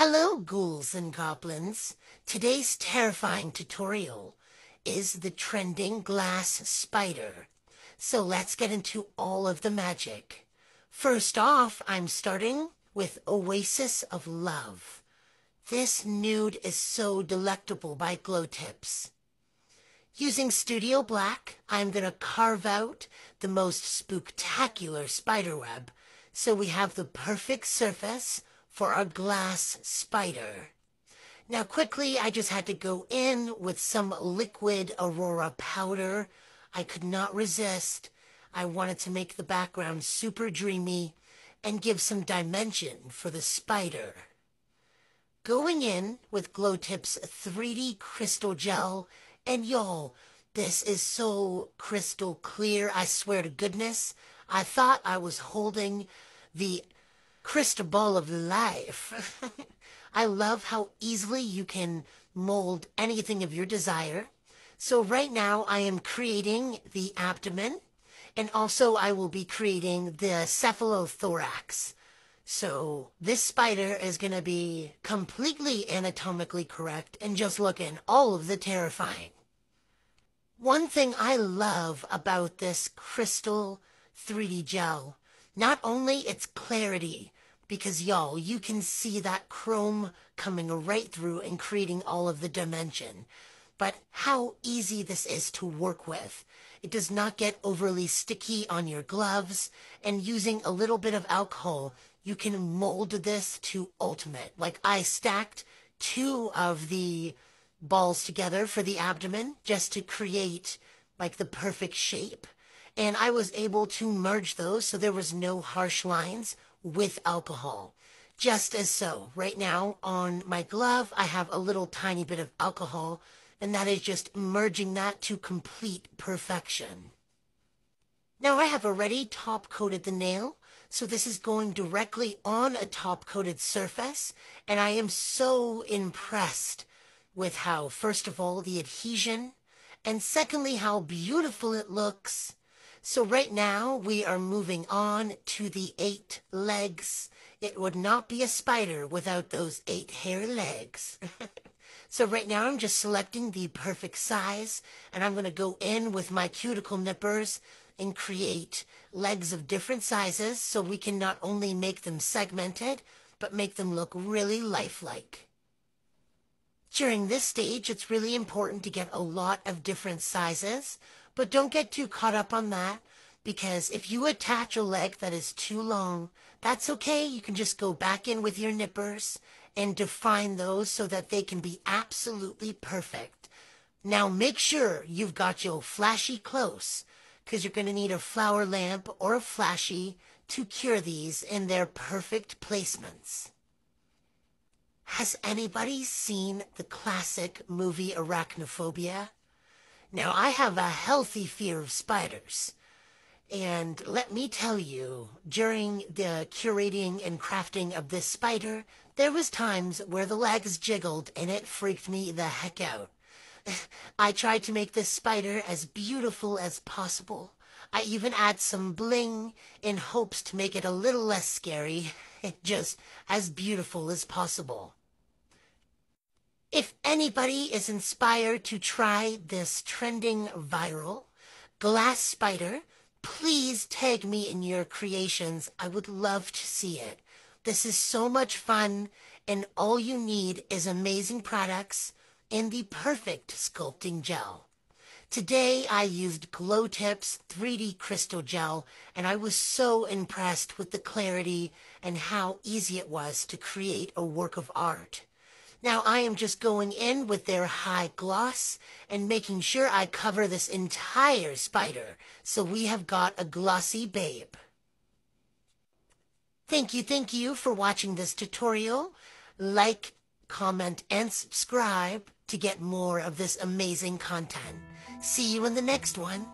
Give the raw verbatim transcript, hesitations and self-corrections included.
Hello ghouls and goblins, today's terrifying tutorial is the trending glass spider. So let's get into all of the magic. First off, I'm starting with Oasis of Love. This nude is so delectable by Glowtips. Using Studio Black, I'm gonna carve out the most spooktacular spiderweb so we have the perfect surface for our glass spider. Now quickly, I just had to go in with some liquid Aurora powder. I could not resist. I wanted to make the background super dreamy and give some dimension for the spider. Going in with Glowtips' three D Crystal Gel, and y'all, this is so crystal clear, I swear to goodness. I thought I was holding the crystal ball of life. I love how easily you can mold anything of your desire. So right now I am creating the abdomen, and also I will be creating the cephalothorax. So this spider is gonna be completely anatomically correct and just look in all of the terrifying. One thing I love about this crystal three D gel, not only its clarity, because y'all, you can see that chrome coming right through and creating all of the dimension, but how easy this is to work with. It does not get overly sticky on your gloves, and using a little bit of alcohol, you can mold this to ultimate. Like, I stacked two of the balls together for the abdomen just to create like the perfect shape, and I was able to merge those so there was no harsh lines with alcohol. Just as so, right now on my glove, I have a little tiny bit of alcohol, and that is just merging that to complete perfection. Now I have already top-coated the nail, so this is going directly on a top-coated surface, and I am so impressed with how, first of all, the adhesion, and secondly, how beautiful it looks. So right now, we are moving on to the eight legs. It would not be a spider without those eight hair legs. So right now, I'm just selecting the perfect size, and I'm going to go in with my cuticle nippers and create legs of different sizes so we can not only make them segmented, but make them look really lifelike. During this stage, it's really important to get a lot of different sizes, but don't get too caught up on that, because if you attach a leg that is too long, that's okay. You can just go back in with your nippers and define those so that they can be absolutely perfect. Now make sure you've got your flashy close, because you're going to need a flower lamp or a flashy to cure these in their perfect placements. Has anybody seen the classic movie Arachnophobia? Now, I have a healthy fear of spiders, and let me tell you, during the curating and crafting of this spider, there was times where the legs jiggled and it freaked me the heck out. I tried to make this spider as beautiful as possible. I even add some bling in hopes to make it a little less scary, just as beautiful as possible. If anybody is inspired to try this trending viral glass spider, please tag me in your creations. I would love to see it. This is so much fun, and all you need is amazing products and the perfect sculpting gel. Today, I used Glowtips' three D Crystal Gel, and I was so impressed with the clarity and how easy it was to create a work of art. Now I am just going in with their high gloss and making sure I cover this entire spider so we have got a glossy babe. Thank you, thank you for watching this tutorial. Like, comment, and subscribe to get more of this amazing content. See you in the next one.